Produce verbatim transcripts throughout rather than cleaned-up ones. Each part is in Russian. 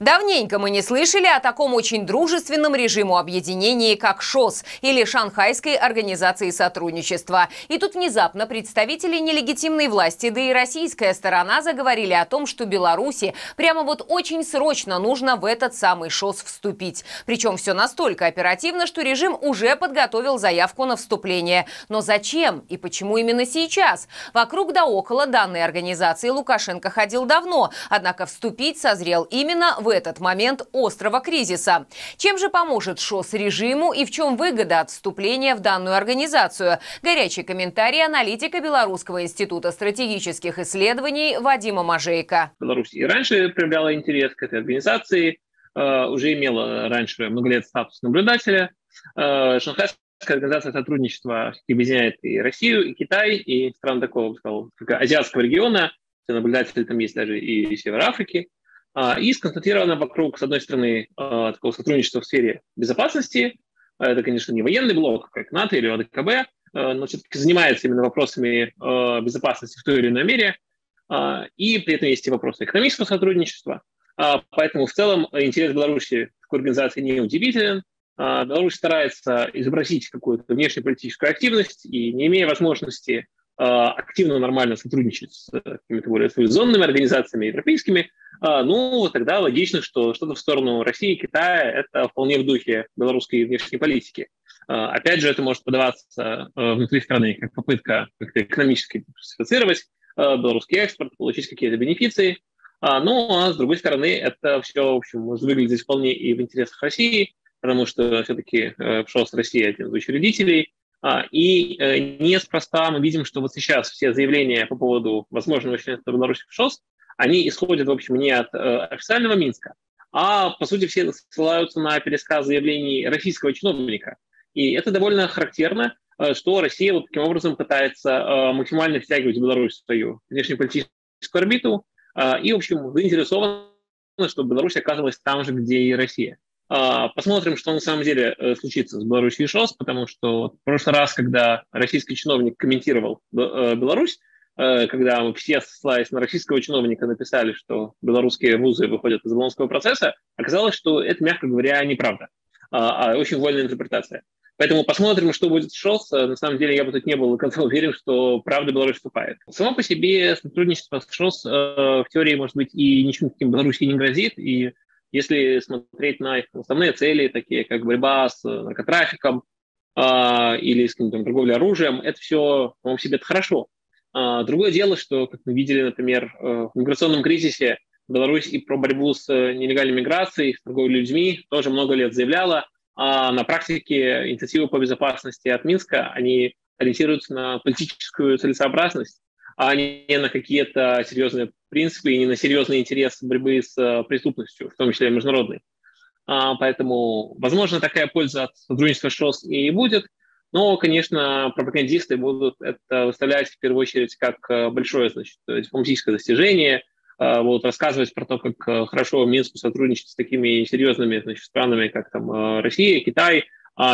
Давненько мы не слышали о таком очень дружественном режиму объединения, как ШОС, или Шанхайской организации сотрудничества. И тут внезапно представители нелегитимной власти, да и российская сторона заговорили о том, что Беларуси прямо вот очень срочно нужно в этот самый ШОС вступить. Причем все настолько оперативно, что режим уже подготовил заявку на вступление. Но зачем и почему именно сейчас? Вокруг да около данной организации Лукашенко ходил давно, однако вступить созрел именно в этот момент острого кризиса. Чем же поможет ШОС режиму и в чем выгода от вступления в данную организацию? Горячий комментарий аналитика Белорусского института стратегических исследований Вадима Можейко. Беларусь и раньше проявляла интерес к этой организации, уже имела раньше много лет статус наблюдателя. Шанхайская организация сотрудничества объединяет и Россию, и Китай, и страны такого, сказал, азиатского региона. Наблюдатели там есть даже и Северной Африки. И сконцентрировано вокруг, с одной стороны, такого сотрудничества в сфере безопасности. Это, конечно, не военный блок, как НАТО или А Д К Б, но все-таки занимается именно вопросами безопасности в той или иной мере. И при этом есть и вопросы экономического сотрудничества. Поэтому в целом интерес Беларуси к организации не удивителен. Беларусь старается изобразить какую-то внешнеполитическую активность и, не имея возможности активно, нормально сотрудничать с какими-то более цивилизованными организациями европейскими, ну, тогда логично, что что-то в сторону России и Китая – это вполне в духе белорусской внешней политики. Опять же, это может подаваться внутри страны как попытка как-то экономически диверсифицировать белорусский экспорт, получить какие-то бенефиции. Ну, а с другой стороны, это все, в общем, может выглядеть вполне и в интересах России, потому что все-таки ШОС Россия один из учредителей. И неспроста мы видим, что вот сейчас все заявления по поводу возможного членства Беларуси в ШОС, они исходят, в общем, не от официального Минска, а, по сути, все ссылаются на пересказ заявлений российского чиновника. И это довольно характерно, что Россия вот таким образом пытается максимально втягивать Беларусь в свою внешнеполитическую орбиту и, в общем, заинтересована, чтобы Беларусь оказывалась там же, где и Россия. Посмотрим, что на самом деле случится с Беларусью и ШОС, потому что в прошлый раз, когда российский чиновник комментировал Беларусь, когда все, ссылаясь на российского чиновника, написали, что белорусские вузы выходят из болонского процесса, оказалось, что это, мягко говоря, неправда, а очень вольная интерпретация. Поэтому посмотрим, что будет с ШОС. На самом деле, я бы тут не был до конца уверен, что правда Беларусь вступает. Само по себе сотрудничество с ШОС в теории, может быть, и ничем таким Беларуси не грозит, и если смотреть на их основные цели, такие как борьба с наркотрафиком э, или с каким-то торговлей оружием, это все само по себе это хорошо. А, другое дело, что, как мы видели, например, в миграционном кризисе Беларусь и про борьбу с нелегальной миграцией, с торговлей людьми тоже много лет заявляла, а на практике инициативы по безопасности от Минска, они ориентируются на политическую целесообразность, а не на какие-то серьезные принципы и не на серьезный интерес борьбы с преступностью, в том числе и международной. Поэтому, возможно, такая польза от сотрудничества ШОС и будет, но, конечно, пропагандисты будут это выставлять в первую очередь как большое, значит, дипломатическое достижение, будут рассказывать про то, как хорошо Минску сотрудничать с такими серьезными, значит, странами, как там Россия, Китай,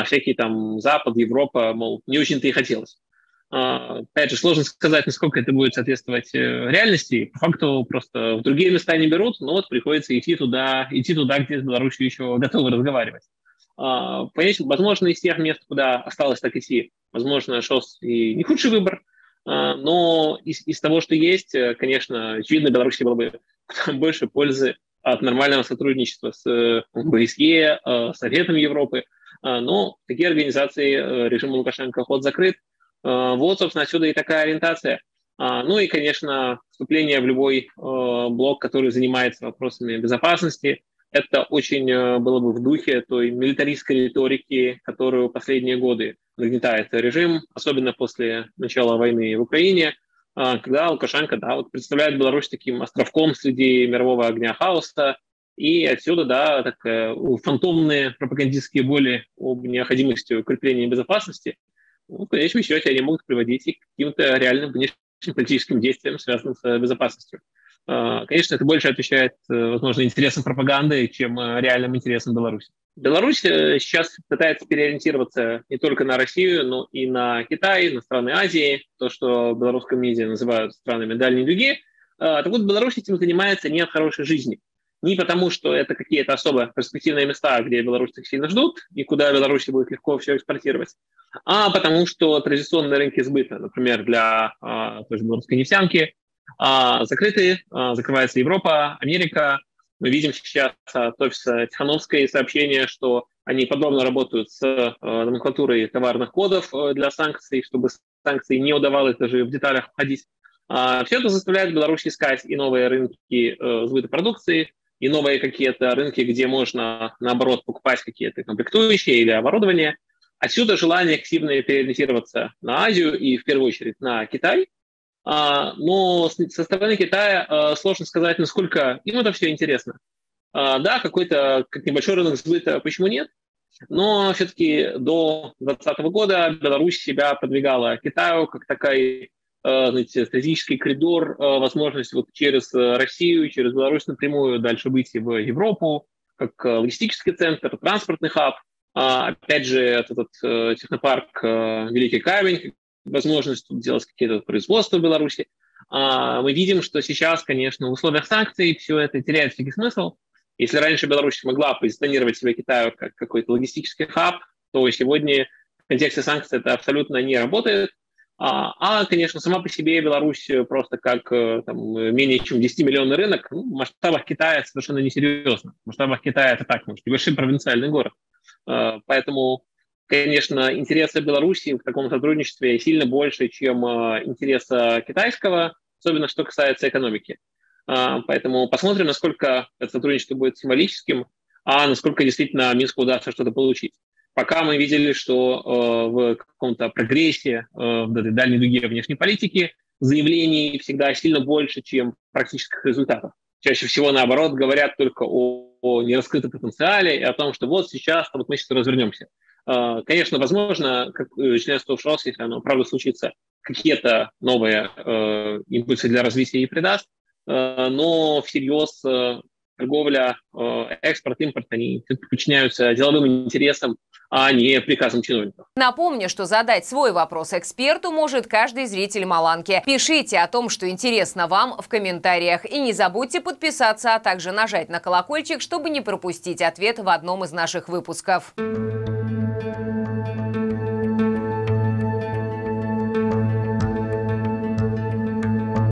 всякие там Запад, Европа, мол, не очень-то и хотелось. Опять же, сложно сказать, насколько это будет соответствовать реальности. По факту просто в другие места не берут, но вот приходится идти туда, идти туда, где с Беларусью еще готовы разговаривать. Конечно, возможно, из тех мест, куда осталось так идти, возможно, ШОС и не худший выбор, но из, из того, что есть, конечно, очевидно, Беларуси было бы больше пользы от нормального сотрудничества с О Б С Е, Советом Европы, но такие организации режима Лукашенко ход закрыт. Вот, собственно, отсюда и такая ориентация. Ну и, конечно, вступление в любой блок, который занимается вопросами безопасности, это очень было бы в духе той милитаристской риторики, которую последние годы нагнетает режим, особенно после начала войны в Украине, когда Лукашенко, да, вот представляет Беларусь таким островком среди мирового огня хаоса, и отсюда, да, так, фантомные пропагандистские боли об необходимости укрепления безопасности. Ну, в конечном счете, они могут приводить и к каким-то реальным внешним политическим действиям, связанным с безопасностью. Конечно, это больше отвечает, возможно, интересам пропаганды, чем реальным интересам Беларуси. Беларусь сейчас пытается переориентироваться не только на Россию, но и на Китай, на страны Азии, то, что в белорусском медиа называют странами дальней дуги. Так вот, Беларусь этим занимается не от хорошей жизни. Не потому, что это какие-то особо перспективные места, где белорусы их сильно ждут, и куда белорусы будет легко все экспортировать, а потому, что традиционные рынки сбыта, например, для а, той же белорусской нефтянки, а, закрыты, а, закрывается Европа, Америка. Мы видим сейчас от офиса Тихановской сообщение, что они подробно работают с а, номенклатурой товарных кодов для санкций, чтобы санкции не удавалось даже в деталях обходить. А, все это заставляет Беларусь искать и новые рынки а, сбыта продукции, и новые какие-то рынки, где можно, наоборот, покупать какие-то комплектующие или оборудование. Отсюда желание активно переориентироваться на Азию и, в первую очередь, на Китай. Но со стороны Китая сложно сказать, насколько им это все интересно. Да, какой-то как небольшой рынок сбыта, почему нет? Но все-таки до двадцатого года Беларусь себя продвигала Китаю как такой, знаете, стратегический коридор, возможность вот через Россию, через Беларусь напрямую дальше выйти в Европу, как логистический центр, транспортный хаб. Опять же, этот, этот технопарк «Великий камень», возможность тут делать какие-то производства в Беларуси. Мы видим, что сейчас, конечно, в условиях санкций все это теряет всякий смысл. Если раньше Беларусь могла позиционировать себя Китаю как какой-то логистический хаб, то сегодня в контексте санкций это абсолютно не работает. А, конечно, сама по себе Беларусь просто как там, менее чем десятимиллионный рынок, ну, в масштабах Китая совершенно несерьезно. В масштабах Китая это так, может, небольшой провинциальный город. Поэтому, конечно, интересы Беларуси в таком сотрудничестве сильно больше, чем интереса китайского, особенно что касается экономики. Поэтому посмотрим, насколько это сотрудничество будет символическим, а насколько действительно Минску удастся что-то получить. Пока мы видели, что э, в каком-то прогрессе, э, в этой дальней дуге внешней политики заявлений всегда сильно больше, чем практических результатов. Чаще всего, наоборот, говорят только о, о нераскрытом потенциале и о том, что вот сейчас, вот мы сейчас развернемся. Э, конечно, возможно, как членство в ШОС, если оно правда случится, какие-то новые э, импульсы для развития и придаст, э, но всерьез э, торговля, э, экспорт, импорт, они подчиняются деловым интересам, а не приказом чиновников. Напомню, что задать свой вопрос эксперту может каждый зритель Маланки. Пишите о том, что интересно вам, в комментариях. И не забудьте подписаться, а также нажать на колокольчик, чтобы не пропустить ответ в одном из наших выпусков.